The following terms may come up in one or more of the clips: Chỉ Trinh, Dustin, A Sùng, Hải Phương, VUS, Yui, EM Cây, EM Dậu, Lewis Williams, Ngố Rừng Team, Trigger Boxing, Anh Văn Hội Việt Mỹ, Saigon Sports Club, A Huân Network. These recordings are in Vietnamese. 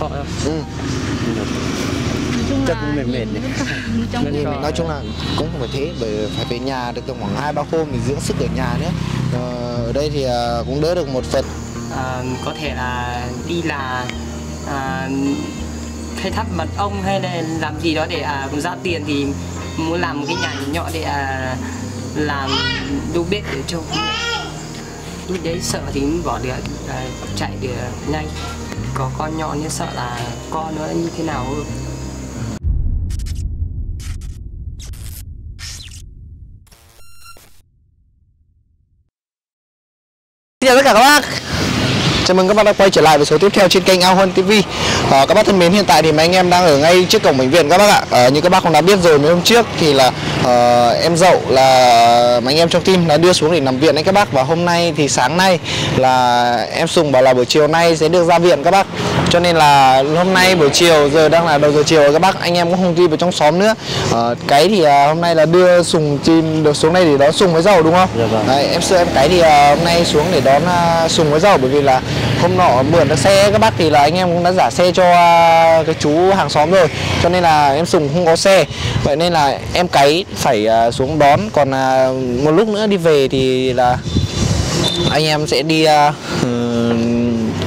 khó đâu. Chắc cũng mệt này. Nói chung là cũng phải thế, bởi phải về nhà được tầm khoảng 2-3 hôm thì dưỡng sức ở nhà nữa. Ở đây thì cũng đỡ được một phần. Có thể là đi là khai thác mật ong hay là làm gì đó để ra tiền, thì muốn làm một cái nhà nhỏ để làm đồ bếp để cho lúc đấy sợ thì bỏ được chạy để nhanh. Có con nhỏ nên sợ là con nó như thế nào hơn. Xin chào tất cả các bác, chào mừng các bác đã quay trở lại với số tiếp theo trên kênh A Huân TV. Các bác thân mến, hiện tại thì mấy anh em đang ở ngay trước cổng bệnh viện các bác ạ. Như các bác cũng đã biết rồi, mấy hôm trước thì là em Dậu là mấy anh em trong team đã đưa xuống để nằm viện đấy các bác. Và hôm nay thì sáng nay là em Sùng bảo là buổi chiều nay sẽ được ra viện các bác. Cho nên là hôm nay buổi chiều giờ đang là đầu giờ chiều rồi các bác, anh em cũng không đi vào trong xóm nữa. Cái thì hôm nay là đưa Sùng team được xuống đây để đón Sùng với Dậu đúng không? Dạ vâng. Đấy, em Sùng em Cái thì hôm nay xuống để đón Sùng với Dậu, bởi vì là hôm nọ mượn được xe các bác thì là anh em cũng đã giả xe cho cái chú hàng xóm rồi, cho nên là em Sùng không có xe, vậy nên là em Cái phải xuống đón. Còn một lúc nữa đi về thì là anh em sẽ đi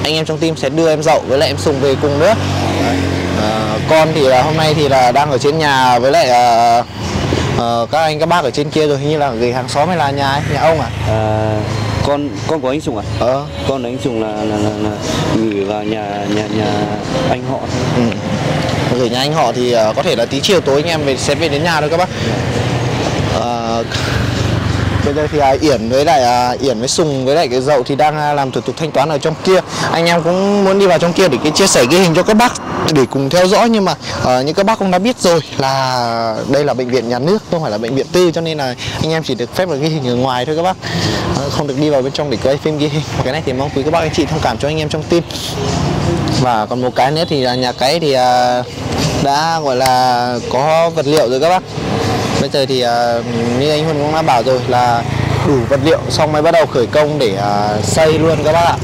anh em trong team sẽ đưa em Dậu với lại em Sùng về cùng nữa. Con thì là hôm nay thì là đang ở trên nhà với lại các anh các bác ở trên kia rồi, hình như là gửi hàng xóm hay là nhà ấy, nhà ông à? Con của anh Sùng à? Con anh Sùng là gửi vào nhà anh họ. Gửi nhà anh họ thì có thể là tí chiều tối anh em sẽ về đến nhà thôi các bác. Bây giờ thì Yển với lại Sùng với lại cái Dậu thì đang làm thủ tục thanh toán ở trong kia. Anh em cũng muốn đi vào trong kia để cái chia sẻ ghi hình cho các bác để cùng theo dõi, nhưng mà như các bác cũng đã biết rồi là đây là bệnh viện nhà nước, không phải là bệnh viện tư, cho nên là anh em chỉ được phép là ghi hình ở ngoài thôi các bác, không được đi vào bên trong để quay phim ghi hình. Và cái này thì mong quý các bác anh chị thông cảm cho anh em trong team. Và còn một cái nữa thì là nhà Cái thì đã gọi là có vật liệu rồi các bác. Bây giờ thì như anh Huân cũng đã bảo rồi là đủ vật liệu xong mới bắt đầu khởi công để xây luôn các bác ạ.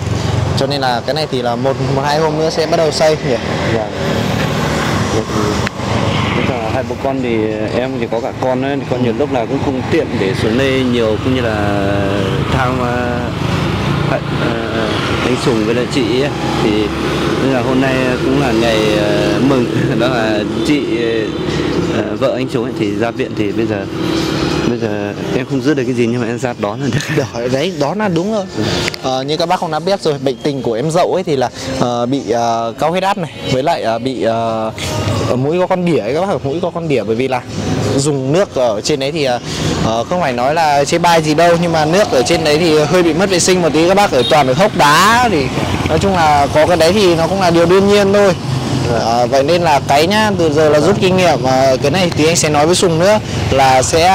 Cho nên là cái này thì là một hai hôm nữa sẽ bắt đầu xây nhỉ. Dạ. Hai bố con thì em thì có cả con ấy, con nhiều lúc là cũng không tiện để xuống đây nhiều, cũng như là thang anh Sùng với là chị ấy. Thì nên là hôm nay cũng là ngày mừng, đó là chị vợ anh Sùng thì ra viện, thì bây giờ em không giữ được cái gì nhưng mà em ra đón rồi đấy. Đấy, đó là đúng rồi. Như các bác cũng đã biết rồi, bệnh tình của em Dậu ấy thì là bị cao huyết áp này, với lại bị mũi có con đỉa ấy các bác, mũi có con đỉa, bởi vì là dùng nước ở trên đấy thì không phải nói là chê bai gì đâu, nhưng mà nước ở trên đấy thì hơi bị mất vệ sinh một tí các bác, ở toàn ở hốc đá, thì nói chung là có cái đấy thì nó cũng là điều đương nhiên thôi. Vậy nên là Cái nhá, từ giờ là rút kinh nghiệm, cái này thì anh sẽ nói với Sùng nữa là sẽ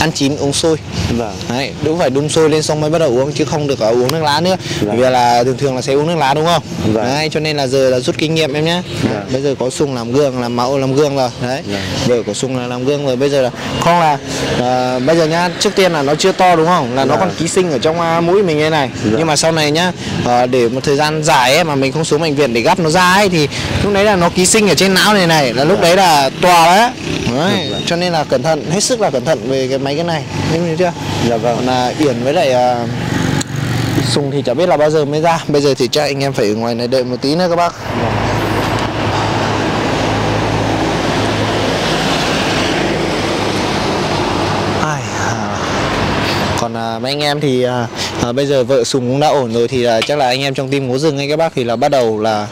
ăn chín uống sôi. Vâng. Đấy, đúng, phải đun sôi lên xong mới bắt đầu uống, chứ không được uống nước lá nữa. Vâng. Vì là thường là sẽ uống nước lá đúng không? Vâng. Đấy, cho nên là giờ là rút kinh nghiệm em nhé. Vâng. Bây giờ có Sùng làm gương, làm mẫu, làm gương rồi đấy. Vâng. Giờ có Sùng là làm gương rồi. Bây giờ là con là bây giờ nhá, trước tiên là nó chưa to đúng không, là nó còn ký sinh ở trong mũi mình như này. Vâng. Nhưng mà sau này nhá, để một thời gian dài ấy, mà mình không xuống bệnh viện để gắp nó ra ấy, thì lúc đấy là nó ký sinh ở trên não này này, là lúc đấy là tòa đấy. Đấy. Vâng. Cho nên là cẩn thận, hết sức là cẩn thận về cái máy cái này, hiểu chưa? Dạ vâng. Là Yển với lại Sùng thì chả biết là bao giờ mới ra. Bây giờ thì chắc anh em phải ở ngoài này đợi một tí nữa các bác. Dạ. Còn mấy anh em thì bây giờ vợ Sùng cũng đã ổn rồi, thì chắc là anh em trong team Ngố Rừng hay các bác thì là bắt đầu là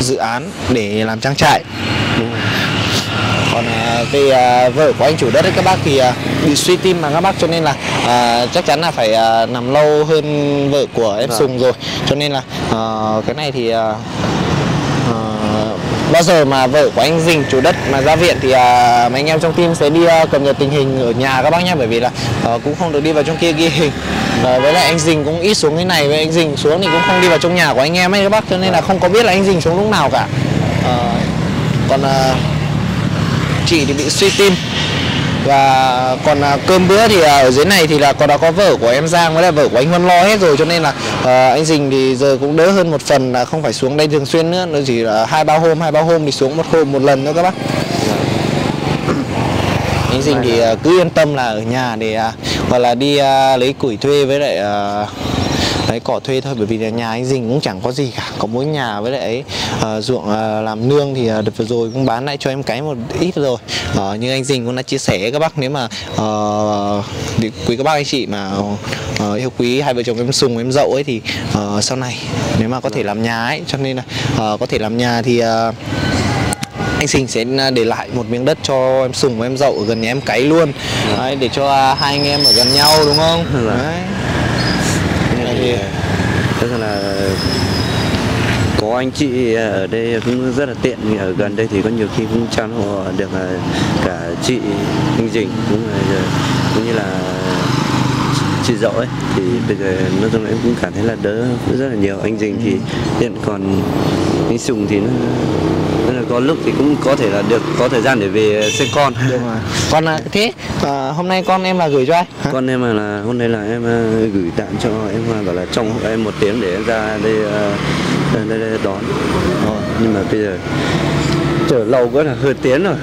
dự án để làm trang trại. Đúng rồi. Còn về vợ của anh chủ đất ấy các bác thì bị suy tim mà các bác, cho nên là chắc chắn là phải nằm lâu hơn vợ của em Sùng rồi, cho nên là cái này thì bao giờ mà vợ của anh Dình chủ đất mà ra viện thì mấy anh em trong team sẽ đi cập nhật tình hình ở nhà các bác nhé, bởi vì là cũng không được đi vào trong kia ghi hình. Với lại anh Dình cũng ít xuống cái này, với anh Dình xuống thì cũng không đi vào trong nhà của anh em ấy các bác, cho nên là không có biết là anh Dình xuống lúc nào cả. Còn chị thì bị suy tim, Và còn cơm bữa thì ở dưới này thì là có vợ của em Giang với lại vợ của anh Huân lo hết rồi, cho nên là anh Dình thì giờ cũng đỡ hơn một phần, là không phải xuống đây thường xuyên nữa, nó chỉ là hai ba hôm thì xuống một lần nữa các bác. Anh Dình thì cứ yên tâm là ở nhà để gọi là đi lấy củi thuê với lại lấy cỏ thuê thôi, bởi vì là nhà anh Dình cũng chẳng có gì cả, có mỗi nhà với lại ấy, ruộng làm nương thì đợt vừa rồi cũng bán lại cho em cái một ít rồi. Như anh Dình cũng đã chia sẻ các bác, nếu mà quý các bác anh chị mà yêu quý hai vợ chồng em Sùng em Dậu ấy thì sau này nếu mà có thể làm nhà ấy, cho nên là có thể làm nhà thì anh Sình sẽ để lại một miếng đất cho em Sùng và em Dậu ở gần nhà em Cái luôn. Đấy, để cho hai anh em ở gần nhau, đúng không? Đấy. Tức là có anh chị ở đây cũng rất là tiện, ở gần đây thì có nhiều khi cũng chăm hộ được cả chị Minh Dình cũng như là chị Dậu ấy, thì bây giờ nói chung là em cũng cảm thấy là đỡ rất là nhiều. Anh Dình thì hiện còn anh Sùng thì nó có lúc thì cũng có thể là được có thời gian để về xem con. Đúng rồi. Con là thế hôm nay con em là gửi cho ai? Con em là hôm nay là em gửi tạm cho em, bảo là trong em một tiếng để em ra đây đón. Nhưng mà bây giờ chờ lâu quá là hơi tiếng rồi.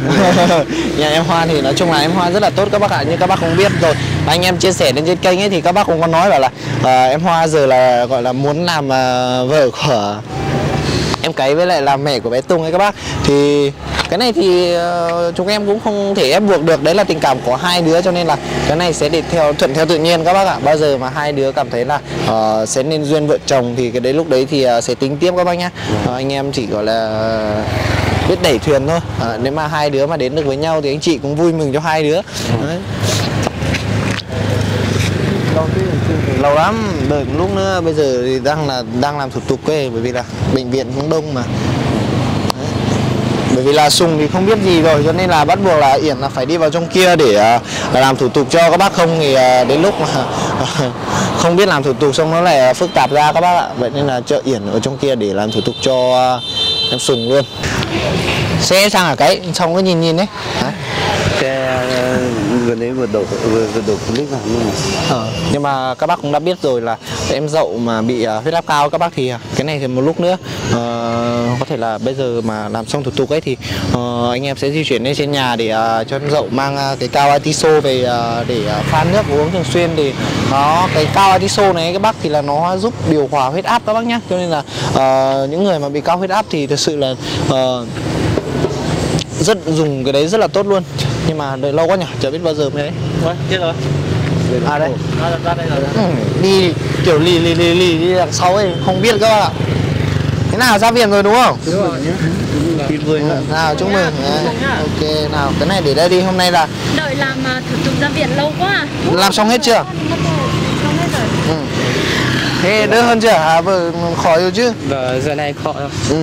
Nhà em Hoa thì nói chung là em Hoa rất là tốt các bác ạ, như các bác cũng biết rồi. Anh em chia sẻ lên trên kênh ấy thì các bác cũng có nói bảo là em Hoa giờ là gọi là muốn làm vợ của em Cái với lại làm mẹ của bé Tùng ấy các bác. Thì cái này thì chúng em cũng không thể ép buộc được, đấy là tình cảm của hai đứa, cho nên là cái này sẽ để thuận theo tự nhiên các bác ạ. Bao giờ mà hai đứa cảm thấy là sẽ nên duyên vợ chồng thì cái đấy lúc đấy thì sẽ tính tiếp các bác nhá. Anh em chỉ gọi là biết đẩy thuyền thôi. Nếu mà hai đứa mà đến được với nhau thì anh chị cũng vui mừng cho hai đứa. Đấy. Lâu lắm, đợi một lúc nữa, bây giờ thì đang làm thủ tục ấy, bởi vì là bệnh viện cũng đông mà. Đấy. Bởi vì là Sùng thì không biết gì rồi, cho nên là bắt buộc là Yển là phải đi vào trong kia để làm thủ tục cho các bác, không thì đến lúc mà không biết làm thủ tục xong nó lại phức tạp ra các bác ạ. Vậy nên là chợ Yển ở trong kia để làm thủ tục cho em Sùng luôn. Xe sang ở cái, xong cứ nhìn đấy. Đấy. Gần đấy vừa đổ clip vào luôn. Nhưng mà các bác cũng đã biết rồi là em Dậu mà bị huyết áp cao các bác, thì cái này thì một lúc nữa có thể là bây giờ mà làm xong thủ tục ấy thì anh em sẽ di chuyển lên trên nhà để cho em Dậu mang cái cao atiso về để pha nước uống thường xuyên. Thì nó cái cao atiso này các bác thì là nó giúp điều hòa huyết áp các bác nhé, cho nên là những người mà bị cao huyết áp thì thực sự là dùng cái đấy rất là tốt luôn. Nhưng mà đợi lâu quá nhỉ, chả biết bao giờ mới đấy. Chết rồi. À đây. Đi kiểu lì đi đằng sau ấy, không biết các bạn ạ. Thế nào ra viện rồi đúng không? Đúng rồi. Nào chúc mừng. Ok, nào cái này để đây đi, hôm nay là đợi làm thủ tục ra viện lâu quá. Làm xong hết chưa? Xong hết rồi. Thế đỡ hơn chưa? À vừa khỏi rồi chứ? Giờ này khỏi rồi.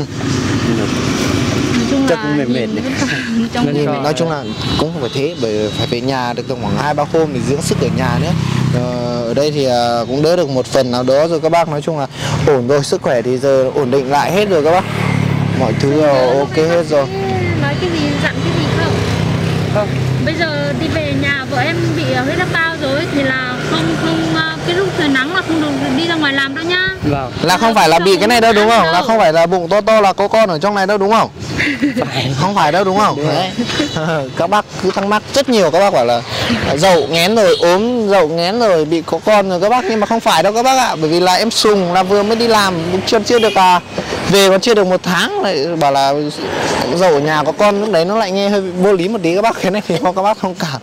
Mệt. Nói chung là cũng phải thế, bởi phải về nhà được khoảng 2-3 hôm thì dưỡng sức ở nhà nữa. Ở đây thì cũng đỡ được một phần nào đó rồi các bác, nói chung là ổn rồi, sức khỏe thì giờ ổn định lại hết rồi các bác. Mọi thứ là ok hết rồi. Nói cái gì, dặn cái gì không? Không. Bây giờ đi về nhà vợ em bị huyết áp cao rồi thì là không cái lúc trời nắng là không được đi ra ngoài làm đâu nhá. Vâng. Là không phải là bị cái này đâu đúng không? Là không phải là bụng to là có con ở trong này đâu đúng không? Không phải đâu đúng không? Đấy. Các bác cứ thắc mắc rất nhiều, các bác bảo là Dậu nghén rồi, ốm, Dậu nghén rồi, bị có con rồi các bác, nhưng mà không phải đâu các bác ạ. Bởi vì là em Sùng là vừa mới đi làm chưa được về còn chưa được một tháng lại bảo là Dậu ở nhà có con, lúc đấy nó lại nghe hơi vô lý một tí các bác, cái này thì các bác không cảm.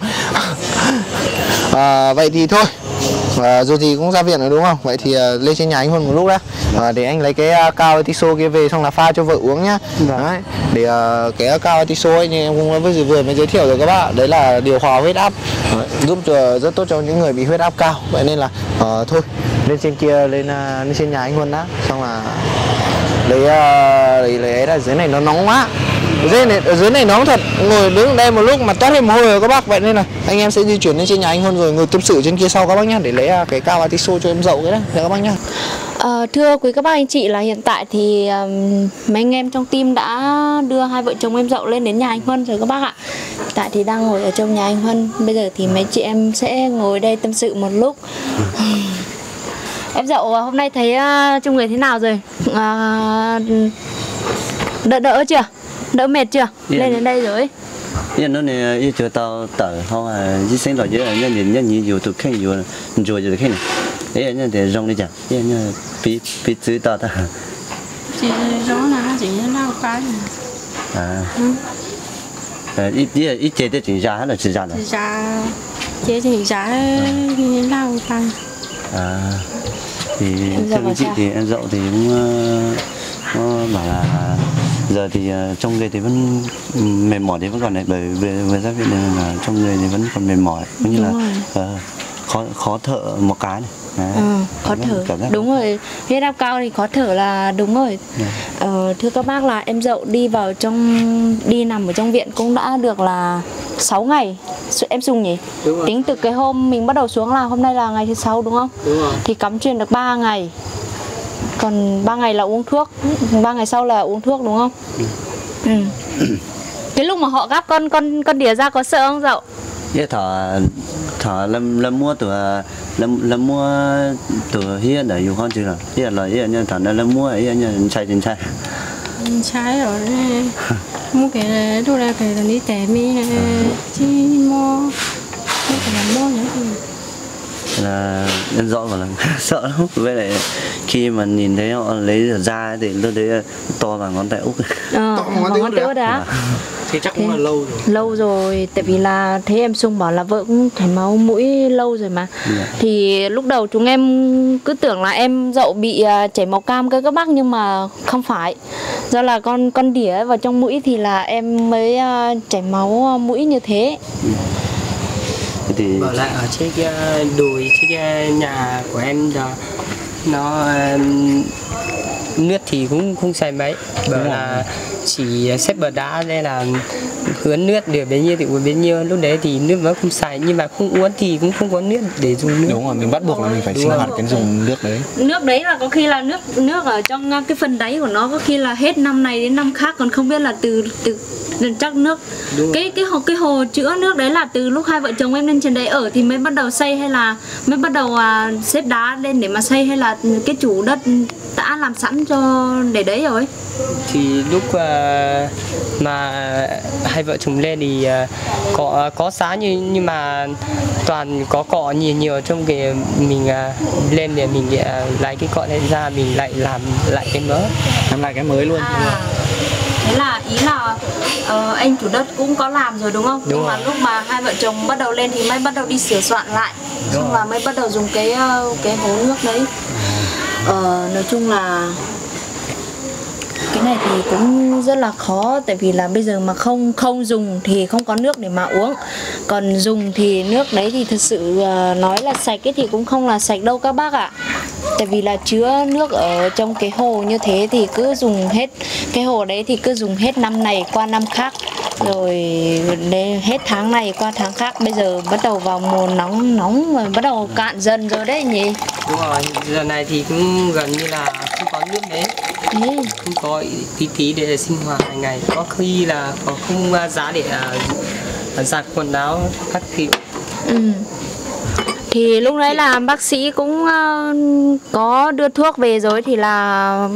Vậy thì thôi. Dù gì cũng ra viện rồi đúng không? Vậy thì lên trên nhà anh Huân một lúc đã, để anh lấy cái cao atiso kia về xong là pha cho vợ uống nhá. Đấy. Để cái cao atiso ấy em cũng vừa mới giới thiệu rồi các bác, đấy là điều hòa huyết áp, giúp rất tốt cho những người bị huyết áp cao. Vậy nên là thôi lên trên kia, lên trên nhà anh Huân đã, xong là lấy ấy là dưới này nó nóng quá. Ở dưới này nóng thật, ngồi đứng đây một lúc mà toát hết mồ hôi rồi các bác. Vậy nên là anh em sẽ di chuyển lên trên nhà anh Huân rồi ngồi tâm sự trên kia sau các bác nhá, để lấy cái cao atiso cho em Dậu cái đấy các bác nhá. Thưa quý các bác anh chị, là hiện tại thì mấy anh em trong team đã đưa hai vợ chồng em Dậu lên đến nhà anh Huân rồi các bác ạ. Hiện tại thì đang ngồi ở trong nhà anh Huân. Bây giờ thì mấy chị em sẽ ngồi đây tâm sự một lúc. Em Dậu hôm nay thấy trong người thế nào rồi? Đỡ chưa? Đỡ mệt chưa? Điện. Lên đến đây rồi. Nên nó này yêu chưa tao tở thôi à, chỉ sinh rồi chứ nhân nhìn nhiều tụi khen nhiều rồi tụi khen. Đấy nhân để rong đi chẳng. Nhân bị chữ tao ta. Chỉ rõ là nó chỉ nó cái. À. Ít chế để chỉnh giá là chỉnh giá này. Chế chỉnh giá như nào tăng. À. Thì thưa chị thì em Dậu thì cũng bảo là giờ thì trong người thì vẫn mệt mỏi thì vẫn còn này, bởi vì giáo viên là trong người thì vẫn còn mệt mỏi, cũng như là khó thở một cái này. Đấy, khó thở đúng rồi, huyết áp cao thì khó thở là đúng rồi. Thưa các bác là em Dậu đi nằm ở trong viện cũng đã được là 6 ngày em Sùng nhỉ, tính từ cái hôm mình bắt đầu xuống là hôm nay là ngày thứ 6 đúng không? Đúng rồi. Thì cắm truyền được 3 ngày, còn 3 ngày là uống thuốc, 3 ngày sau là uống thuốc đúng không? Cái lúc mà họ gắp con đĩa ra có sợ không Dậu? Thở là mua từ hiện để dùng con chứ là hiện là hiện thằng là mua hiện nhận trái rồi mua cái này đâu là cái đi tẻ mi này chi mua cái là mua nhá là em rõ mà sợ lắm. Với lại khi mà nhìn thấy họ lấy ra thì tôi thấy to bằng ngón tay út. Ngón tay út á. Thì chắc cũng là lâu rồi. Lâu rồi, tại vì là thấy em Sùng bảo là vợ cũng chảy máu mũi lâu rồi mà. Thì lúc đầu chúng em cứ tưởng là em Dậu bị chảy máu cam cơ các bác, nhưng mà không phải. Do là con đĩa vào trong mũi thì là em mới chảy máu mũi như thế. Thì... Ở lại ở chiếc đùi chiếc nhà của em đó, nó nước thì cũng không xài mấy, bởi là chỉ xếp bờ đá nên là hướng nước để bấy nhiêu thì uống bấy nhiêu, lúc đấy thì nước vẫn không xài, nhưng mà không uống thì cũng không có nước để dùng nước. Đúng rồi, mình bắt buộc là mình phải sinh hoạt cái dùng nước đấy. Nước đấy là có khi là nước ở trong cái phần đáy của nó có khi là hết năm này đến năm khác, còn không biết là từ chắc nước cái hồ chữa nước đấy là từ lúc hai vợ chồng em lên trên đấy ở thì mới bắt đầu xây, hay là mới bắt đầu xếp đá lên để mà xây, hay là cái chủ đất đã làm sẵn cho để đấy rồi? Thì lúc mà hai vợ chồng lên thì có xá nhưng mà toàn có cọ nhiều trong cái mình lên để mình lấy cái cọ lên ra mình lại làm lại cái mới luôn. Thế là ý là anh chủ đất cũng có làm rồi đúng không? Đúng. Nhưng mà lúc mà hai vợ chồng bắt đầu lên thì mới bắt đầu đi sửa soạn lại, xong là mới bắt đầu dùng cái hố nước đấy. Nói chung là cái này thì cũng rất là khó, tại vì là bây giờ mà không dùng thì không có nước để mà uống, còn dùng thì nước đấy thì thật sự nói là sạch ấy thì cũng không là sạch đâu các bác ạ. Tại vì là chứa nước ở trong cái hồ như thế thì cứ dùng hết cái hồ đấy, thì cứ dùng hết năm này qua năm khác, rồi hết tháng này qua tháng khác. Bây giờ bắt đầu vào mùa nóng rồi, bắt đầu cạn dần rồi đấy nhỉ? Đúng rồi, giờ này thì cũng gần như là không có nước đấy, không có tí để sinh hoạt hàng ngày, có khi là có không giá để giặt quần áo các kiểu. Thì lúc đấy là bác sĩ cũng có đưa thuốc về rồi, thì là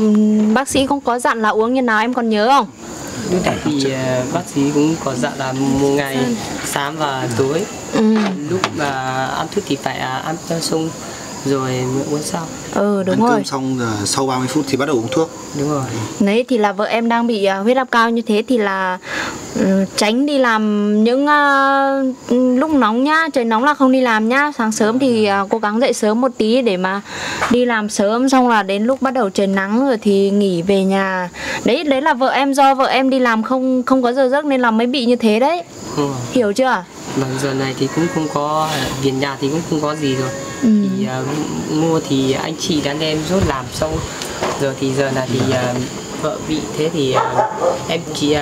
bác sĩ cũng có dặn là uống như nào em còn nhớ không? Thì bác sĩ cũng có dặn là một ngày sáng và tối, lúc mà ăn thuốc thì phải ăn theo sung rồi mới uống sau. Đúng rồi. Ăn cơm xong rồi, sau 30 phút thì bắt đầu uống thuốc. Đúng rồi. Đấy thì là vợ em đang bị huyết áp cao như thế thì là tránh đi làm những lúc nóng nhá, trời nóng là không đi làm nhá. Sáng sớm thì cố gắng dậy sớm một tí để mà đi làm sớm, xong là đến lúc bắt đầu trời nắng rồi thì nghỉ về nhà. Đấy là vợ em, do vợ em đi làm không có giờ giấc nên là mới bị như thế đấy. Hiểu chưa? Mà giờ này thì cũng không có, về nhà thì cũng không có gì rồi. Thì mua thì anh chị đàn em rốt làm xong. Giờ thì giờ là thì vợ bị thế thì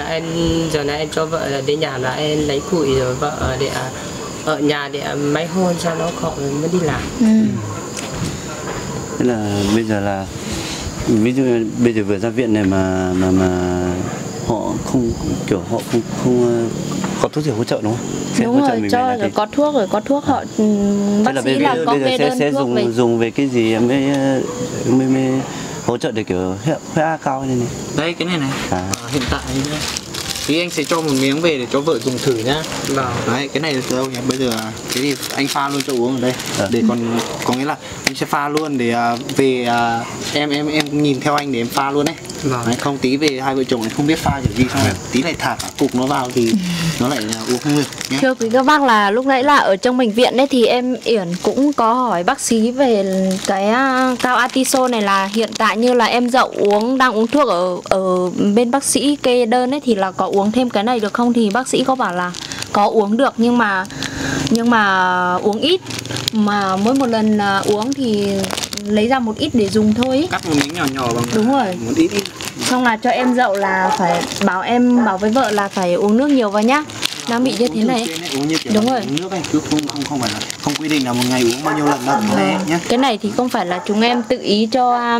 em giờ này em cho vợ là đến nhà là em lấy củi rồi vợ để ở nhà để máy hôn sao nó khỏi mới đi làm. Thế là bây giờ là ví dụ bây giờ vừa ra viện này mà họ không kiểu họ không có thuốc gì hỗ trợ đúng không? Đúng hỗ trợ rồi, mình cho rồi có thuốc họ bác sĩ làm có kê đơn sẽ thuốc dùng về cái gì mới hỗ trợ để kiểu huyết áp cao này này. Đây cái này này. Hiện tại thì anh sẽ cho một miếng về để cho vợ dùng thử nhá. Đấy, cái này từ đâu nhỉ? Bây giờ cái gì anh pha luôn cho uống ở đây. Để còn có nghĩa là anh sẽ pha luôn để về em nhìn theo anh để em pha luôn đấy. Đấy, không tí về hai vợ chồng này không biết pha kiểu gì xong rồi tí lại thả cả cục nó vào thì nó lại uống không được nhé. Thưa quý các bác là lúc nãy là ở trong bệnh viện đấy thì em Yển cũng có hỏi bác sĩ về cái cao atiso này là hiện tại như là em Dậu đang uống thuốc ở bên bác sĩ kê đơn ấy thì là có uống thêm cái này được không, thì bác sĩ có bảo là có uống được nhưng mà uống ít, mà mỗi một lần uống thì lấy ra một ít để dùng thôi. Cắt một miếng nhỏ nhỏ bằng đúng rồi. Một ít ít. Xong là cho em Dậu là phải bảo với vợ là phải uống nước nhiều vào nhá. Đang bị như thế này. Uống như đúng rồi. Uống nước ấy, cứ không phải là không quy định là một ngày uống bao nhiêu lần đâu nhé. Cái này thì không phải là chúng em tự ý cho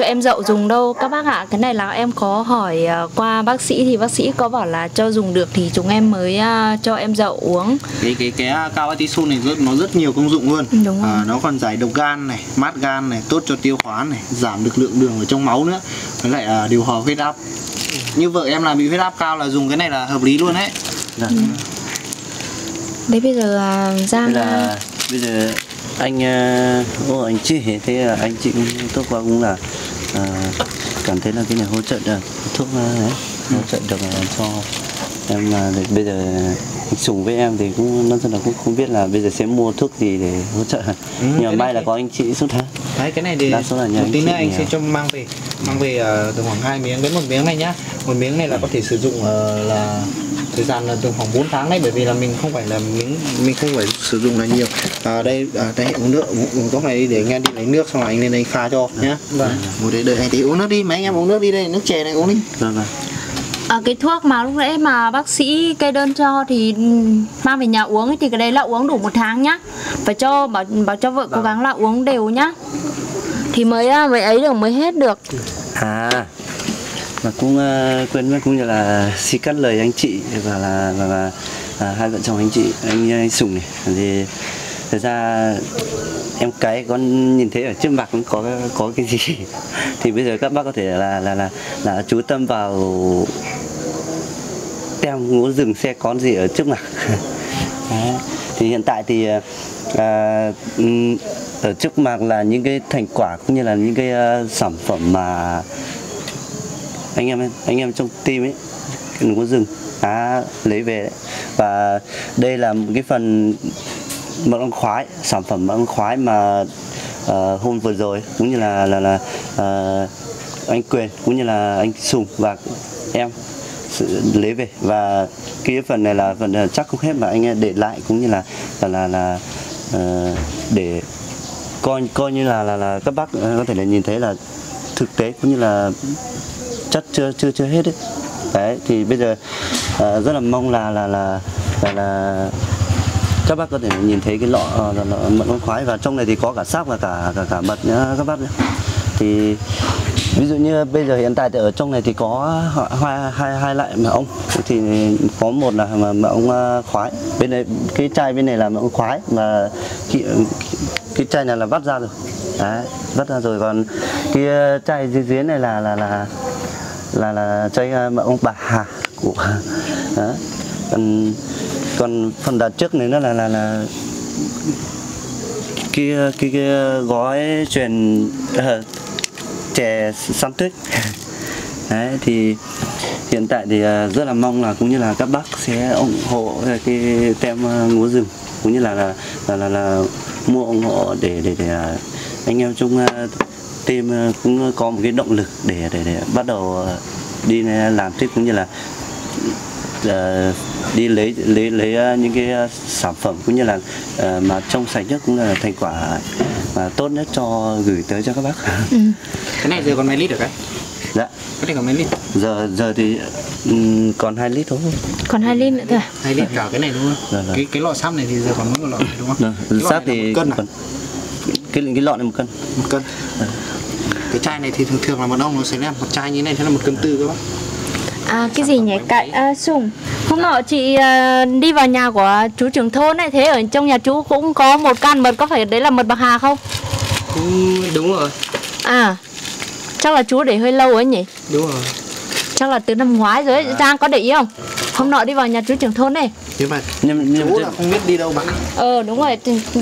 em Dậu dùng đâu các bác ạ. Cái này là em có hỏi qua bác sĩ thì bác sĩ có bảo là cho dùng được thì chúng em mới cho em Dậu uống. Cái cao atisul này nó rất nhiều công dụng luôn. Đúng rồi. Nó còn giải độc gan này, mát gan này, tốt cho tiêu hóa này, giảm được lượng đường ở trong máu nữa, với lại điều hòa huyết áp. Như vợ em là bị huyết áp cao là dùng cái này là hợp lý luôn đấy. Dạ. Đấy bây giờ bây giờ anh chị thế là anh chị cũng tốt quá, cũng là cảm thấy là cái này hỗ trợ được thuốc đấy, hỗ trợ được cho em là bây giờ Sùng với em thì cũng nói thật là cũng không biết là bây giờ sẽ mua thuốc gì để hỗ trợ. Nhờ may là có anh chị suốt tháng. Đấy cái này thì một tí nữa anh sẽ cho mang về từ khoảng 2 miếng đến 1 miếng này nhá. 1 miếng này là có thể sử dụng là thời gian là từ khoảng 4 tháng đấy, bởi vì là mình không phải là mình không phải sử dụng là nhiều. Đây uống nước, uống cốc này đi để nghe đi lấy nước xong rồi anh lên đây pha cho nhá. Vâng. Ngồi đây đợi anh tí, uống nước đi, mấy anh em uống nước đi đây, nước chè này uống đi. Vâng. Cái thuốc mà lúc nãy mà bác sĩ kê đơn cho thì mang về nhà uống ấy, thì cái đấy là uống đủ 1 tháng nhá. Phải cho bảo cho vợ cố gắng là uống đều nhá. Thì mới ấy được, mới hết được. Mà cũng quên mất cũng như là xin cắt lời anh chị và hai vợ chồng anh chị, anh Sùng này thì thật ra em cái con nhìn thấy ở trước mặt cũng có cái gì thì bây giờ các bác có thể là chú tâm vào tem Ngố Rừng xe con gì ở trước mặt. Thì hiện tại thì ở trước mặt là những cái thành quả cũng như là những cái sản phẩm mà anh em trong team ấy Ngố Rừng lấy về đấy. Và đây là một cái phần mật ong khoái, sản phẩm mật ong khoái mà hôm vừa rồi cũng như là anh Quyền cũng như là anh Sùng và em lấy về, và cái phần này là phần chắc không hết mà anh để lại cũng như là để coi như là các bác có thể là nhìn thấy là thực tế cũng như là chất chưa hết đấy. Đấy thì bây giờ rất là mong là các bác có thể nhìn thấy cái lọ mật ong khoái, và trong này thì có cả xác và cả mật nhá các bác nhá. Thì ví dụ như bây giờ hiện tại thì ở trong này thì có hai loại mật ong, thì có một là mật ong khoái, bên đây cái chai bên này là mật ong khoái mà cái chai này là vắt ra rồi. Đấy, vắt ra rồi, còn cái chai dưới này là chai mật ong bạc hà của đó. Còn phần đặt trước này nó là cái gói truyền chè xăm tuyết. Đấy thì hiện tại thì rất là mong là cũng như là các bác sẽ ủng hộ cái tem Ngố Rừng cũng như là mua ủng hộ để anh em trong team cũng có một cái động lực để bắt đầu đi làm tiếp cũng như là đi lấy những cái sản phẩm cũng như là mà trong sạch nhất cũng là thành quả mà tốt nhất cho gửi tới cho các bác. Cái này giờ còn mấy lít được đấy? Dạ. Có thể còn mấy lít? Giờ thì còn 2 lít thôi. Còn 2 lít nữa thôi. 2 lít cả cái này đúng không? Dạ, dạ. Cái lọ sáp này thì giờ còn mỗi lọ này đúng không? Dạ. Sáp thì cân còn... cái lọ này 1 cân. 1 cân. Dạ. Cái chai này thì thường là một ông nó sẽ làm một chai như này thế là 1,4 cân các bác. À, cái gì nhỉ? Cải sùng. Hôm nọ chị đi vào nhà của chú trưởng thôn này, thế ở trong nhà chú cũng có 1 can mật, có phải đấy là mật bạc hà không? Ừ, đúng rồi. À, chắc là chú để hơi lâu ấy nhỉ? Đúng rồi. Chắc là từ năm ngoái rồi. Giang có để ý không? Hôm nọ đi vào nhà chú trưởng thôn này. Nhưng mà chú là không biết đi đâu mà. Đúng rồi,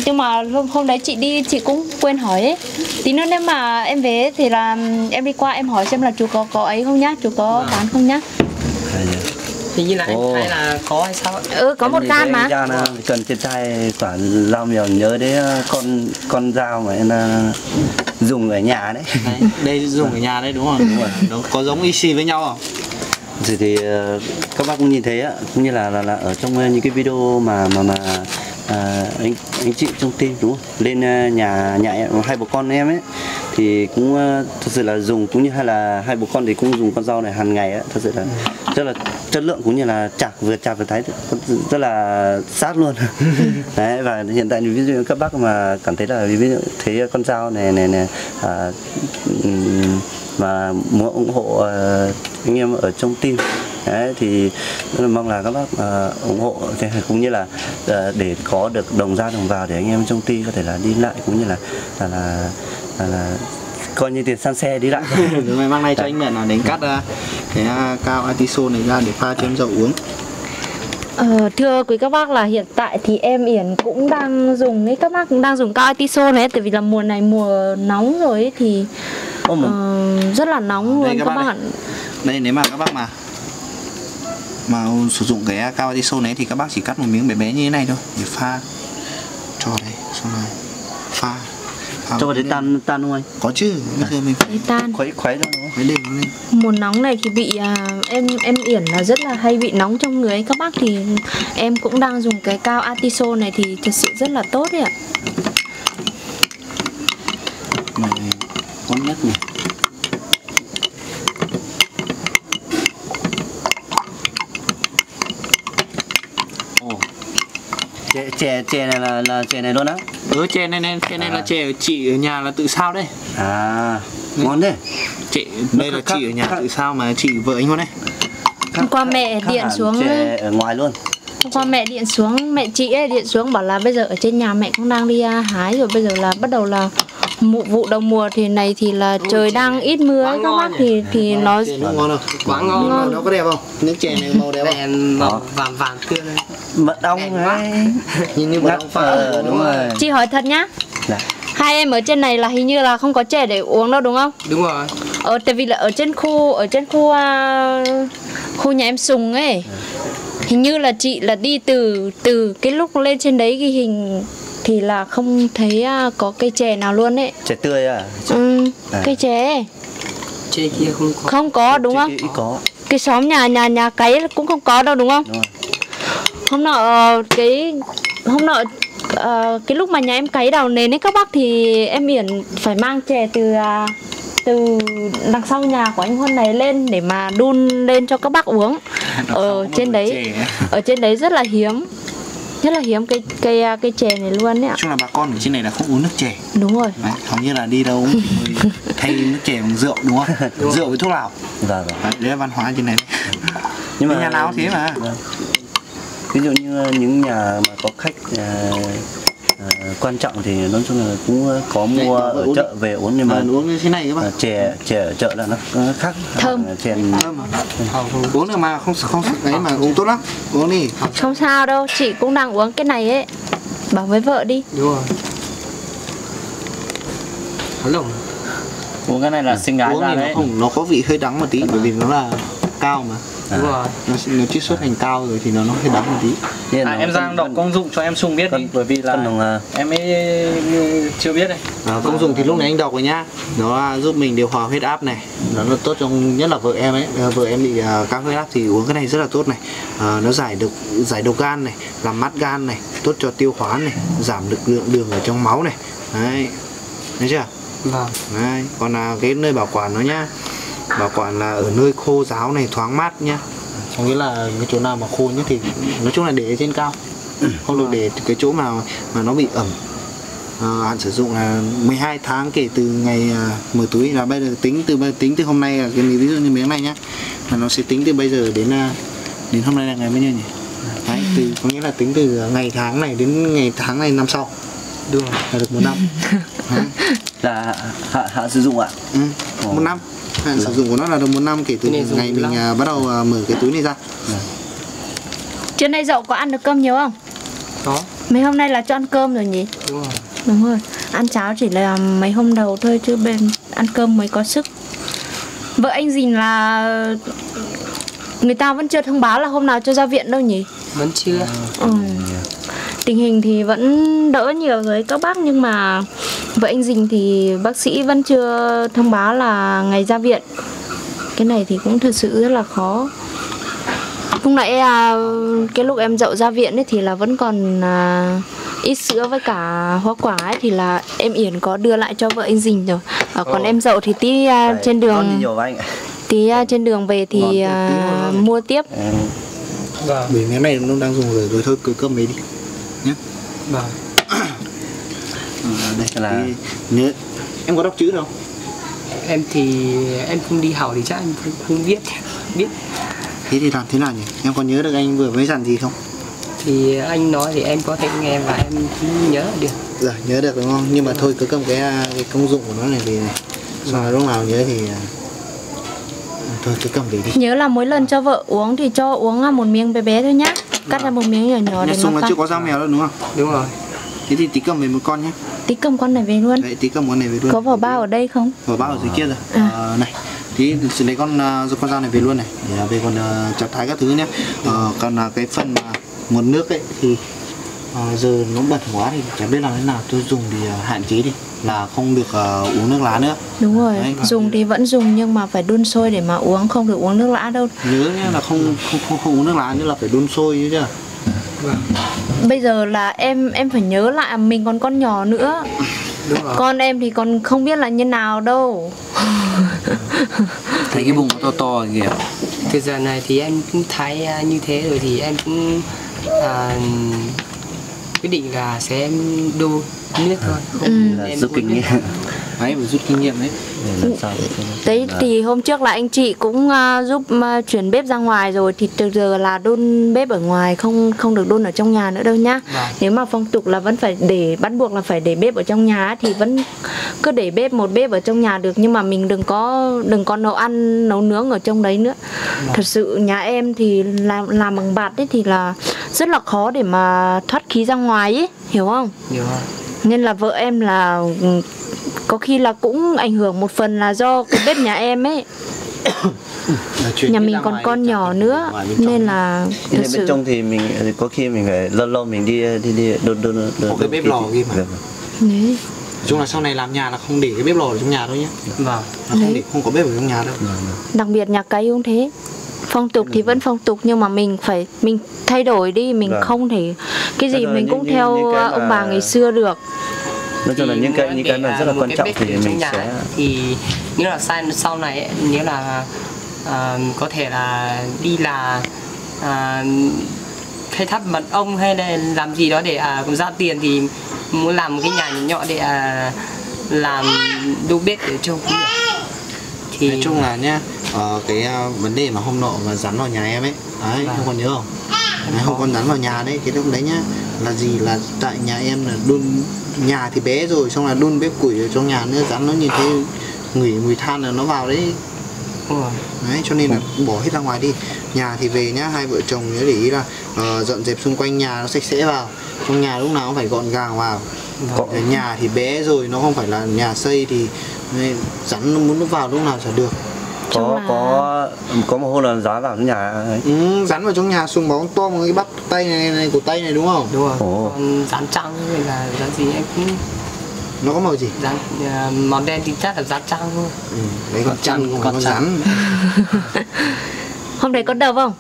nhưng mà hôm đấy chị đi chị cũng quên hỏi ấy. Tí nữa nếu mà em về thì là em đi qua em hỏi xem là chú có ấy không nhá, chú có bán không nhá. Thì như là em hay là có hay sao? Có 1 can mà. Ra là cần trên tay quả dao mèo, nhớ đấy, con dao mà em dùng ở nhà đấy. Đây dùng ở nhà đấy đúng không? Đúng rồi. Đúng. Có giống IC với nhau không? Thì các bác cũng nhìn thấy ạ, cũng như là ở trong những cái video mà anh chị trong team đúng không? Lên nhà em, 2 bố con em ấy thì cũng thật sự là dùng, cũng như hay là 2 bố con thì cũng dùng con dao này hàng ngày ấy, thật sự là rất là chất lượng, cũng như là chạc vừa thái rất là sát luôn. Đấy, và hiện tại ví dụ các bác mà cảm thấy là ví dụ thấy con dao này mà muốn ủng hộ anh em ở trong team đấy, thì mong là các bác ủng hộ, cũng như là để có được đồng ra đồng vào để anh em trong team có thể là đi lại, cũng như là coi như tiền xăng xe đi lại. Đúng rồi, mang này cho anh Mẹn là đến cắt cái cao atiso này ra để pha cho em Dậu uống. Thưa quý các bác là hiện tại thì em Yển cũng đang dùng đấy, các bác cũng đang dùng cao atiso này, tại vì là mùa này mùa nóng rồi ấy, thì rất là nóng luôn các bạn. Đây nếu mà các bác mà sử dụng cái cao atiso này thì các bác chỉ cắt một miếng bé bé như thế này thôi để pha cho đây, xong rồi pha. Cho đến tan không anh? Có chứ, mình phải tan. Khuấy nó lên. Mùa nóng này thì bị em Yển là rất là hay bị nóng trong người ấy. Các bác thì em cũng đang dùng cái cao atiso này thì thật sự rất là tốt đấy ạ. Này con nhất này. Chè này là chè này luôn á. Chè này là chè chị ở nhà là tự sao đây. À, ngon đấy. Chị đây là chị ở nhà tự sao mà chị vợ anh luôn đấy. Hôm qua mẹ điện xuống chè ở ngoài luôn. Hôm qua mẹ điện xuống, mẹ chị ấy điện xuống bảo là bây giờ ở trên nhà mẹ cũng đang đi hái rồi, bây giờ là bắt đầu là vụ đầu mùa thì này thì là trời đang ít mưa ấy, các bác thì nó ngon rồi. Quá ngon, nó có đẹp không? Nước chè này màu đẹp không? Vàng tươi này. Mật ong ấy. Nhìn như mật ong phở đúng rồi. Chị hỏi thật nhá. Dạ. Hai em ở trên này là hình như là không có chè để uống đâu đúng không? Đúng rồi. Tại vì là ở trên khu nhà em Sùng ấy. Hình như là chị là đi từ cái lúc lên trên đấy ghi hình thì là không thấy có cây chè nào luôn ấy. Chè tươi à? Cây chè. Chè kia không có. Không có đúng không? Có. Cái xóm nhà cái cũng không có đâu đúng không? Đúng rồi. Hôm nọ cái lúc mà nhà em cấy đào nền ấy các bác thì em Yển phải mang chè từ đằng sau nhà của anh Huân này lên để mà đun lên cho các bác uống. Ở trên đấy rất là hiếm. Rất là hiếm cây chè này luôn đấy ạ. Chung là bà con ở trên này là không uống nước chè. Đúng rồi. Đấy, hầu như là đi đâu thay nước chè bằng rượu đúng không? Đúng. Rượu với thuốc lào. Dạ. Đấy là văn hóa trên này. Nhưng mà nhà nào thế mà. Dạ. Ví dụ như những nhà mà có khách quan trọng thì nói chung là cũng có mua ở chợ về uống, nhưng mà uống như thế này các bạn. Chè ở chợ là nó khác. Thơm. Chè uống được mà không cái mà uống tốt lắm. Uống đi. Không sao đâu, chị cũng đang uống cái này ấy. Bảo với vợ đi. Đúng rồi. Hello. Uống cái này là xinh gái ra đấy. Nó có vị hơi đắng một tí bởi vì nó là cao mà. Đúng rồi. Nó chiết xuất thành cao rồi thì nó hơi đắng một tí. Em Giang đọc công dụng cho em Sùng biết đi, bởi vì là em ấy chưa biết đây. Công dụng thì lúc này anh đọc rồi nhá. Nó giúp mình điều hòa huyết áp này. Nó tốt cho nhất là vợ em ấy. Vợ em bị cao huyết áp thì uống cái này rất là tốt này. Nó giải độc gan này, làm mát gan này, tốt cho tiêu hóa này, giảm được lượng đường ở trong máu này. Đấy. Thấy chưa? Vâng. Đấy. Còn cái nơi bảo quản nó nhá. bảo quản là ở nơi khô ráo này thoáng mát nhá. Có nghĩa là cái chỗ nào mà khô nhất thì nói chung là để trên cao, không được để cái chỗ nào mà nó bị ẩm. Hạn sử dụng là 12 tháng kể từ ngày mở túi, là bây giờ tính từ hôm nay, là cái ví dụ như miếng này nhá, là nó sẽ tính từ bây giờ đến hôm nay là ngày bao nhiêu nhỉ? Đấy, từ có nghĩa là tính từ ngày tháng này đến ngày tháng này năm sau. Được, là được 1 năm. Là hạn sử dụng ạ. Ừ, 1 năm. Hạn sử dụng của nó là được 1 năm kể từ ngày mình bắt đầu mở cái túi này ra. Trước nay Dậu có ăn được cơm nhiều không? Có. Mấy hôm nay là cho ăn cơm rồi nhỉ? Đúng rồi. Đúng rồi, ăn cháo chỉ là mấy hôm đầu thôi, chứ bên ăn cơm mới có sức. Vợ anh Dình là người ta vẫn chưa thông báo là hôm nào cho ra viện đâu nhỉ? Vẫn chưa. Tình hình thì vẫn đỡ nhiều rồi các bác, nhưng mà vợ anh Dình thì bác sĩ vẫn chưa thông báo là ngày ra viện. Cái này thì cũng thật sự rất là khó. Lúc nãy cái lúc em Dậu ra viện ấy thì là vẫn còn ít sữa với cả hoa quả ấy, thì là em Yến có đưa lại cho vợ anh Dình rồi. Còn em Dậu thì tí trên đường trên đường về thì mua tiếp. Vì cái này nó đang dùng rồi, thôi cứ cơm ấy đi nhé. Đây là nhớ. Em có đọc chữ đâu? Em thì em không đi học thì chắc em không biết. Thế thì làm thế nào nhỉ? Em có nhớ được anh vừa mới dặn gì không? Thì anh nói thì em có thể nghe và em nhớ được. Rồi, nhớ được đúng không? Nhưng mà thôi cứ cầm cái công dụng của nó này về này. Xong rồi lúc nào nhớ thì thôi cứ cầm về đi. Nhớ là mỗi lần cho vợ uống thì cho uống một miếng bé bé thôi nhá. Cắt ra một miếng nhỏ để mà chưa có dao mèo đâu đúng không? Đúng rồi. Thế thì tí cầm về một con nhé. Tí cầm con này về luôn. Đấy, tí cầm con này về luôn. Có vỏ bao ở đây không? Vỏ bao ở dưới kia rồi. Này. Thì xử lý con dao này về luôn này, để về còn chặt thái các thứ nhé. Còn là cái phần nguồn nước ấy thì giờ nó bẩn quá thì chả biết làm thế nào, tôi dùng thì hạn chế đi, là không được uống nước lá nữa. Đúng rồi. Đấy, dùng thì vẫn dùng nhưng mà phải đun sôi để mà uống, không được uống nước lá đâu. Nhớ nhé, là không uống nước lá nữa, là phải đun sôi chứ chưa. Bây giờ là em phải nhớ lại mình còn con nhỏ nữa. Con em thì còn không biết là như nào đâu. Thấy cái bụng to to kìa. Từ giờ này thì em cũng thấy như thế rồi thì em cũng quyết định là sẽ đô nước thôi, không là rút kinh nghiệm. Đấy, phải rút kinh nghiệm đấy. Đấy thì hôm trước là anh chị cũng giúp chuyển bếp ra ngoài rồi, thì từ giờ là đun bếp ở ngoài, không được đun ở trong nhà nữa đâu nhá. Nếu mà phong tục là vẫn phải để, bắt buộc là phải để bếp ở trong nhà thì vẫn cứ để một bếp ở trong nhà được, nhưng mà mình đừng có nấu ăn nấu nướng ở trong đấy nữa. Thật sự nhà em thì làm bằng bạt đấy thì là rất là khó để mà thoát khí ra ngoài ấy, hiểu không? Hiểu. Nên là vợ em là có khi là cũng ảnh hưởng một phần là do cái bếp nhà em ấy. Nhà mình còn con nhỏ nữa nên là bên sự... trong thì mình có khi mình phải lâu mình đi đôn cái bếp lò kia mà. Đấy. Chúng là sau này làm nhà là không để cái bếp lò ở trong nhà đâu nhé. Vâng. Không có bếp ở trong nhà đâu. Đặc biệt nhà cây cũng thế. Phong tục thì vẫn phong tục nhưng mà mình thay đổi đi, mình không thể cái gì mình cũng theo ông bà ngày xưa được. Nói chung là những cái này rất là quan trọng thì mình sẽ thì nghĩa là sau này ấy, nghĩa là có thể là đi là khai thác mật ong hay là làm gì đó để ra tiền thì muốn làm một cái nhà nhỏ để làm đu bếp để cho cũng được. Thì nói chung là nhá, cái vấn đề mà hôm nọ mà rắn vào nhà em ấy, đấy, không còn nhớ không? Không còn rắn vào nhà đấy, cái lúc đấy nhá, là gì là tại nhà em là đun, nhà thì bé rồi, xong là đun bếp củi ở trong nhà nữa, rắn nó nhìn thấy mùi than là nó vào đấy. Đấy, cho nên là bỏ hết ra ngoài đi. Nhà thì về nhá, hai vợ chồng nhớ để ý là dọn dẹp xung quanh nhà nó sạch sẽ vào. Trong nhà lúc nào cũng phải gọn gàng vào. Nhà thì bé rồi, nó không phải là nhà xây thì rắn nó muốn nó vào lúc nào chả được. Có một hôm là rắn vào trong nhà ấy. Ừ, rắn vào trong nhà xuống bóng to một cái bắp tay này của tay này đúng không? Đúng rồi. Còn rắn trăng hay là rắn gì em cũng... Nó có màu gì? Rắn, màu đen thì chắc là rắn trăng thôi. Đấy, con trăng cũng có rắn. Hôm đấy có đập không?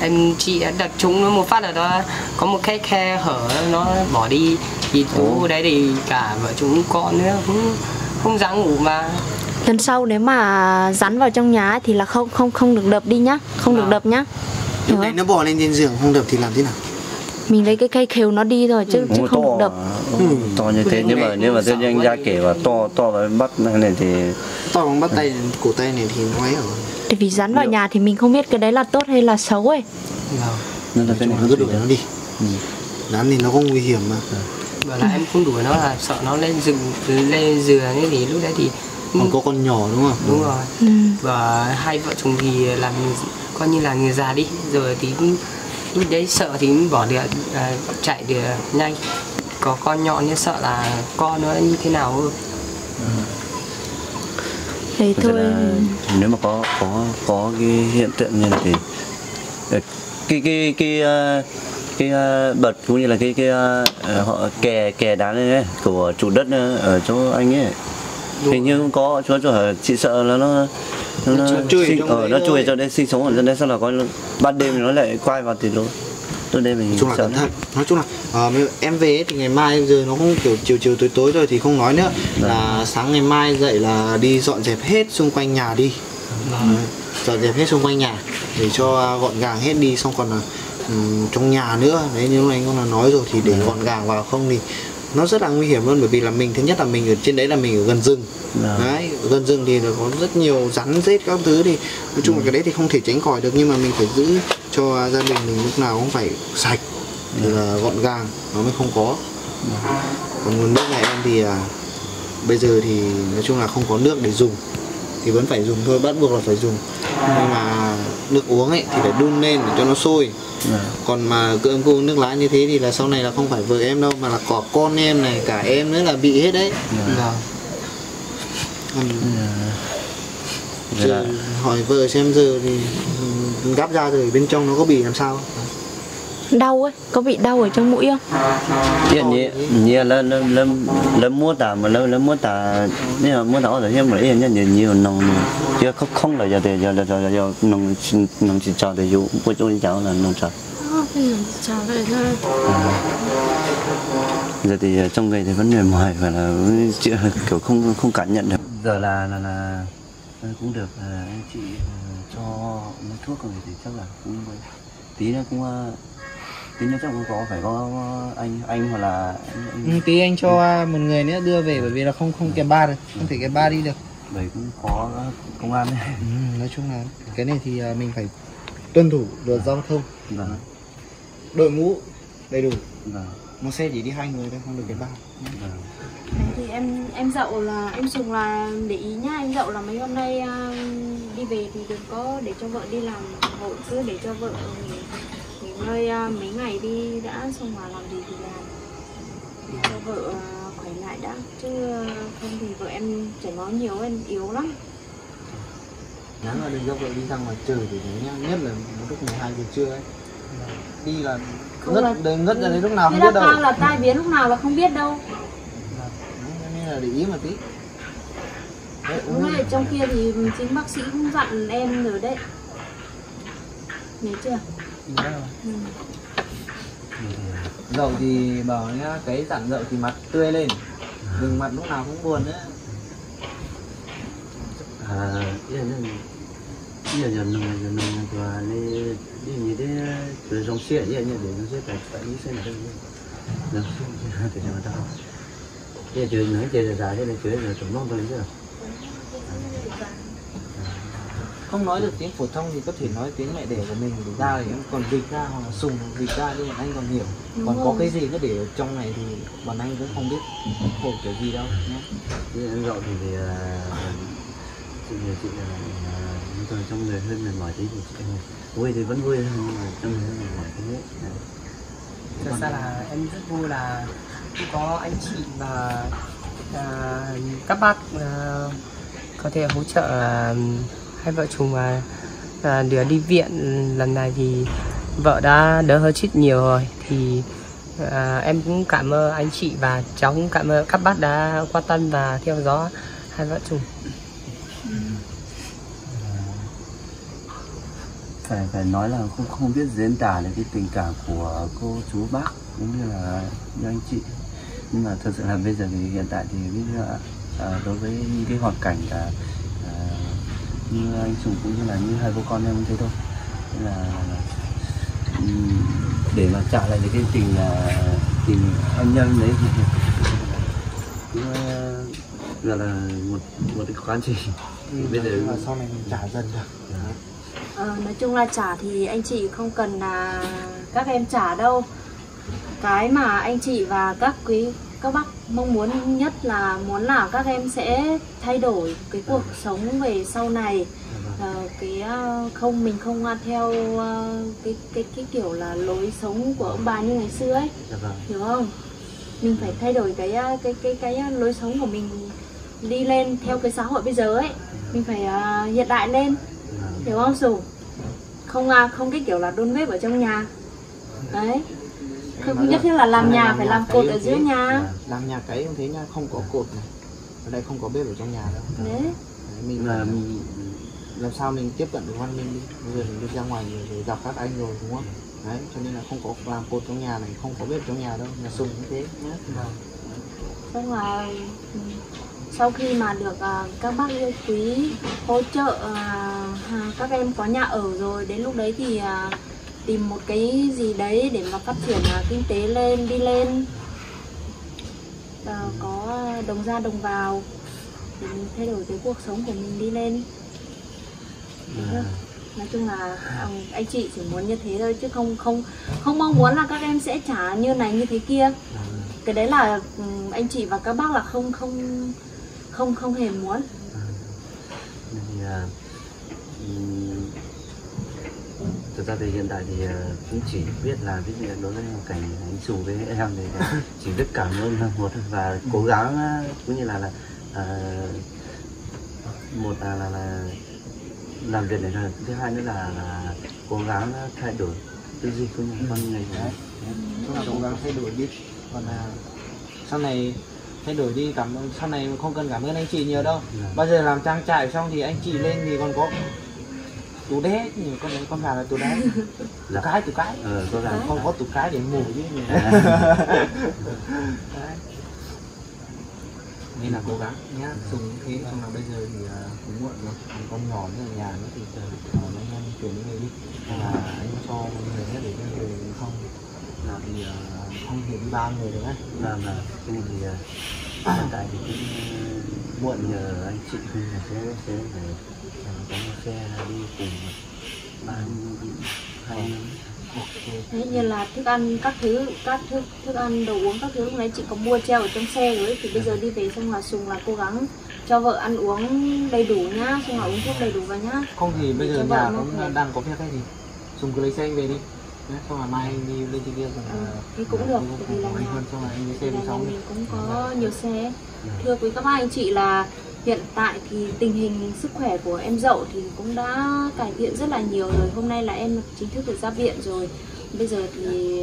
Em chị đã đập chúng nó một phát là nó có một cái khe hở nó bỏ đi. Thì đấy thì cả vợ chúng con nữa cũng không dám ngủ mà. Lần sau nếu mà rắn vào trong nhà thì là không được đập đi nhá, không được đập nhá. Lúc đấy nó bò lên trên giường không đập thì làm thế nào? Mình lấy cái cây khều nó đi rồi chứ, chứ không được đập. To như thế nhưng mà tự nhiên ra kể và to và bắt này thì to bằng bắt tay cổ tay này thì nó ấy rồi. Tại vì rắn vào nhà thì mình không biết cái đấy là tốt hay là xấu ấy. Nên là cái này cứ đuổi nó đi. Rắn thì nó có nguy hiểm mà. Bởi là em không đuổi nó là sợ nó lên rừng lên dừa ấy, thì lúc đấy thì còn có con nhỏ đúng không? Đúng rồi. Và hai vợ chồng thì làm coi như là người già đi rồi thì lúc đấy sợ thì bỏ được chạy được nhanh, có con nhọn nên sợ là con nó như thế nào hơn. Đấy thôi. Nếu mà có cái hiện tượng như này thì cái bật cũng như là cái họ kè đá lên đấy của chủ đất ở chỗ anh ấy. Hình như cũng có chỗ chị sợ là nó chui cho đến sinh sống ở dân đấy, sau là có ban đêm thì nó lại quay vào thì tôi đây mình chung sợ thật. Nói chung là em về thì ngày mai giờ nó cũng kiểu chiều tối rồi thì không nói nữa. Là sáng ngày mai dậy là đi dọn dẹp hết xung quanh nhà đi. Dọn dẹp hết xung quanh nhà để cho gọn gàng hết đi, xong còn là trong nhà nữa đấy, như lúc này con là nói rồi thì để gọn gàng vào, không thì nó rất là nguy hiểm luôn. Bởi vì là mình thứ nhất là mình ở trên đấy là mình ở gần rừng đấy, gần rừng thì có rất nhiều rắn rết các thứ, thì nói chung là cái đấy thì không thể tránh khỏi được, nhưng mà mình phải giữ cho gia đình mình lúc nào cũng phải sạch thì là gọn gàng nó mới không có. Còn nguồn nước này em thì bây giờ thì nói chung là không có nước để dùng thì vẫn phải dùng thôi, bắt buộc là phải dùng, nhưng mà nước uống ấy thì phải đun lên để cho nó sôi. Còn mà cứ uống nước lá như thế thì là sau này là không phải vợ em đâu mà là có con em này cả em nữa là bị hết đấy. Giờ hỏi vợ xem giờ thì gắp ra rồi bên trong nó có bị làm sao, đau ấy, có bị đau ở trong mũi không? Như là nhưng mà muốn đau rồi nhưng mà ý là nhiều nồng chứ không là giờ nồng chỉ trò thì dù của chúng cháu là nồng trò. Giờ thì trong người thì vấn đề mỏi và là kiểu không cảm nhận được. Giờ là cũng được chị cho mấy thuốc rồi thì chắc là cũng tí nữa cũng tí nữa chắc cũng có phải có anh hoặc là anh. Tí anh cho một người nữa đưa về, bởi vì là không kèm ba được, không thể kèm ba đi được. Bởi cũng có công an đấy. Nói chung là cái này thì mình phải tuân thủ luật giao thông. Đội mũ đầy đủ. Một xe chỉ đi hai người thôi, không được kèm ba. Thì em Dậu là em Sùng là để ý nhá, em Dậu là mấy hôm nay đi về thì đừng có để cho vợ đi làm hộ, cứ để cho vợ nơi mấy ngày đi đã, xong mà làm gì thì làm, để cho vợ khỏe lại đã, chứ không thì vợ em chảy máu nhiều, em yếu lắm. Nhắn là đừng cho vợ đi ra ngoài trời để nhá, nhất là lúc 12 giờ trưa ấy, đi là ngất ra đấy lúc nào không biết đâu. Là tai biến lúc nào là không biết đâu. Nên là để ý mà tí. Đấy, đúng rồi, trong kia thì chính bác sĩ cũng dặn em rồi đấy. Nhớ chưa? Dậu thì bảo nhá, cái dặn Dậu thì mặt tươi lên, đừng mặt lúc nào cũng buồn đấy. Không nói được tiếng phổ thông thì có thể nói tiếng mẹ đẻ của mình để ra, thì còn dịch ra hoặc là Sùng dịch ra thì bọn anh còn hiểu. Còn có cái gì nó để ở trong này thì bọn anh cũng không biết khổ kiểu gì đâu nhé. Em Dậu thì chị là trong người hơi mệt mỏi tí thì chị vui thì vẫn vui nhưng mà trong người mệt mỏi thế đấy. Thật ra là em rất vui là có anh chị và các bác có thể hỗ trợ hai vợ chồng mà đưa đi viện lần này thì vợ đã đỡ hơi chút nhiều rồi, thì em cũng cảm ơn anh chị và cháu cũng cảm ơn các bác đã quan tâm và theo dõi hai vợ chồng. Phải nói là không biết diễn tả được cái tình cảm của cô chú bác cũng như là như anh chị, nhưng mà thật sự là bây giờ thì hiện tại thì đối với những cái hoàn cảnh như anh Sùng cũng như là như hai bố con em cũng thế thôi. Nên là để mà trả lại cái tình là tình anh nhân đấy cũng là một cái quá trình. Bây giờ là sau này mình trả dần được. Nói chung là trả thì anh chị không cần là các em trả đâu. Cái mà anh chị và các bác mong muốn nhất là muốn là các em sẽ thay đổi cái cuộc sống về sau này, cái không mình không theo cái kiểu là lối sống của ông bà như ngày xưa ấy, hiểu không? Mình phải thay đổi cái lối sống của mình đi lên theo cái xã hội bây giờ ấy, mình phải hiện đại lên, hiểu không Sùng? Không cái kiểu là đôn bếp ở trong nhà đấy. Không, nhất thiết là làm nhà phải làm cột ở dưới nhà. Làm nhà cấy cũng thế nha, không có cột này. Ở đây không có bếp ở trong nhà đâu. Đấy. Mình là mình làm sao mình tiếp cận được văn minh đi. Bây giờ mình đi ra ngoài rồi gặp các anh rồi đúng không? Đấy, cho nên là không có làm cột trong nhà này, không có bếp trong nhà đâu. Nhà Sùng cũng thế. Vâng. Là sau khi mà được các bác yêu quý hỗ trợ các em có nhà ở rồi, đến lúc đấy thì tìm một cái gì đấy để mà phát triển kinh tế lên, đi lên, có đồng ra đồng vào để mình thay đổi cái cuộc sống của mình đi lên. Nói chung là anh chị chỉ muốn như thế thôi chứ không mong muốn là các em sẽ trả như này như thế kia. Cái đấy là anh chị và các bác là không hề muốn. Thực ra thì hiện tại thì cũng chỉ biết là ví dụ đối với cảnh anh Sùng với em thì chỉ biết cảm ơn một và cố gắng, cũng như là một là làm việc này, là thứ hai nữa là cố gắng thay đổi tư duy của con người đấy. Cũng là cố gắng thay đổi đi, còn là sau này thay đổi đi. Cảm ơn, sau này không cần cảm ơn anh chị nhiều đâu. Bây giờ làm trang trại xong thì anh chị lên thì còn có tủ đế, con gà là tủ đế, tủ cái con có tủ cái để mù chứ. Nên là cố gắng nhá, Sùng thế. Xong là bây giờ thì cũng muộn rồi, con nhỏ nữa ở nhà nữa thì nó nhanh chuyển đến đây đi. Là anh cho mọi người hết để cho người không là thì không thể đi 3 người được ấy. Là thì hiện tại thì cũng muộn nhờ anh chị thì sẽ có một xe đi cùng ăn. Thế như là thức ăn các thứ, thức ăn đồ uống các thứ hôm nay chị có mua treo ở trong xe rồi ấy. Thì bây giờ đi về xong là Sùng là cố gắng cho vợ ăn uống đầy đủ nhá, xong là uống thuốc đầy đủ vào nhá. Không thì bây giờ nhà cũng đang có việc ấy thì Sùng cứ lấy xe anh về đi. Xong là mai đi lên trên kia rồi thì cũng được, vì là mình cũng có nhiều xe. Thưa quý các bác anh chị là hiện tại thì tình hình sức khỏe của em Dậu thì cũng đã cải thiện rất là nhiều rồi. Hôm nay là em chính thức được ra viện rồi. Bây giờ thì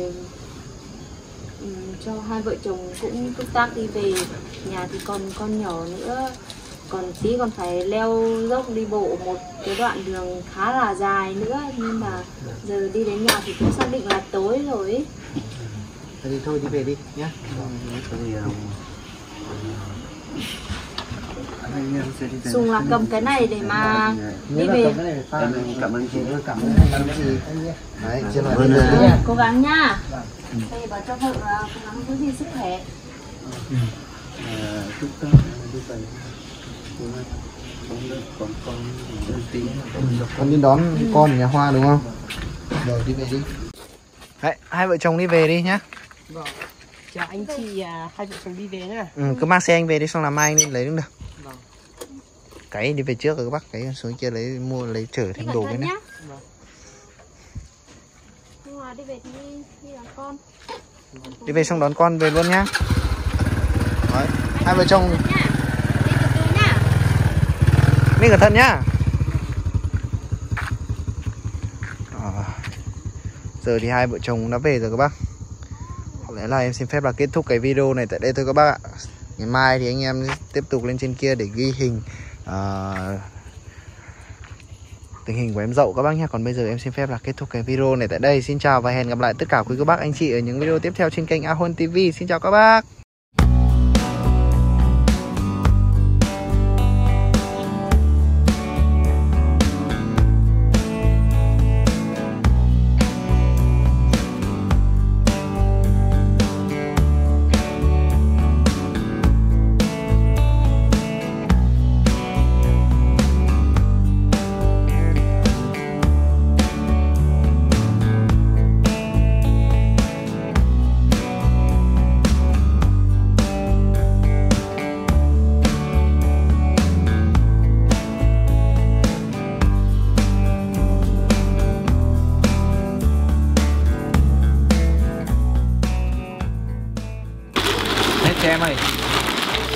cho hai vợ chồng cũng túc tác đi về nhà, thì còn con nhỏ nữa, còn tí còn phải leo dốc đi bộ một cái đoạn đường khá là dài nữa. Nhưng mà giờ đi đến nhà thì cũng xác định là tối rồi ấy. Thì thôi đi về đi nhé. Sùng là cầm cái này để mà đi về. Cảm ơn chị, cảm ơn chị. Đấy, cố gắng nha. Thầy bảo cho vợ cố gắng giữ gìn sức khỏe. Chúc các đi về. Con đi đón con ở nhà Hoa đúng không? Rồi đi về đi. Đấy, hai vợ chồng đi về đi nhá. Chào anh chị, hai vợ chồng đi về nhá. Cứ mang xe anh về đi, xong là mai anh nên lấy cũng được. Cái đi về trước rồi các bác, cái xuống kia lấy mua lấy chở thêm đồ cái này. Nhưng mà đi về thì đi đón con. Đi về xong đón con về luôn nhá. Đấy, hai vợ chồng. Mình cẩn thận nhá. Giờ thì hai vợ chồng đã về rồi các bác. Có lẽ là em xin phép là kết thúc cái video này tại đây thôi các bác ạ. Ngày mai thì anh em tiếp tục lên trên kia để ghi hình tình hình của em Dậu các bác nhé. Còn bây giờ em xin phép là kết thúc cái video này tại đây. Xin chào và hẹn gặp lại tất cả quý các bác anh chị ở những video tiếp theo trên kênh A Huân TV. Xin chào các bác.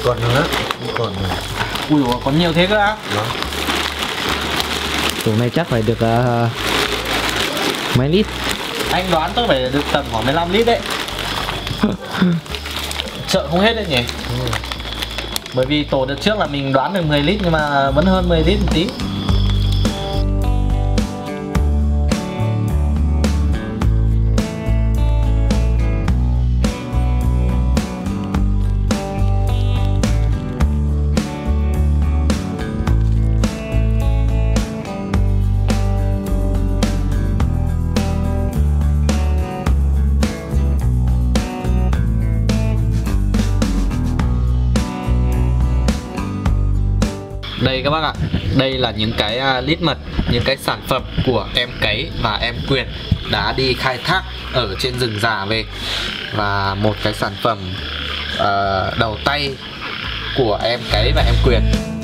còn nữa. Còn nữa. Ui dồi, còn nhiều thế cơ á. Tủ này chắc phải được mấy lít? Anh đoán tôi phải được tầm khoảng 15 lít đấy. Sợ không hết đấy nhỉ? Ừ. Bởi vì tổ đợt trước là mình đoán được 10 lít nhưng mà vẫn hơn 10 lít một tí. Đây các bác ạ, đây là những cái lít mật, những cái sản phẩm của em Cấy và em Quyền đã đi khai thác ở trên rừng già về. Và một cái sản phẩm đầu tay của em Cấy và em Quyền.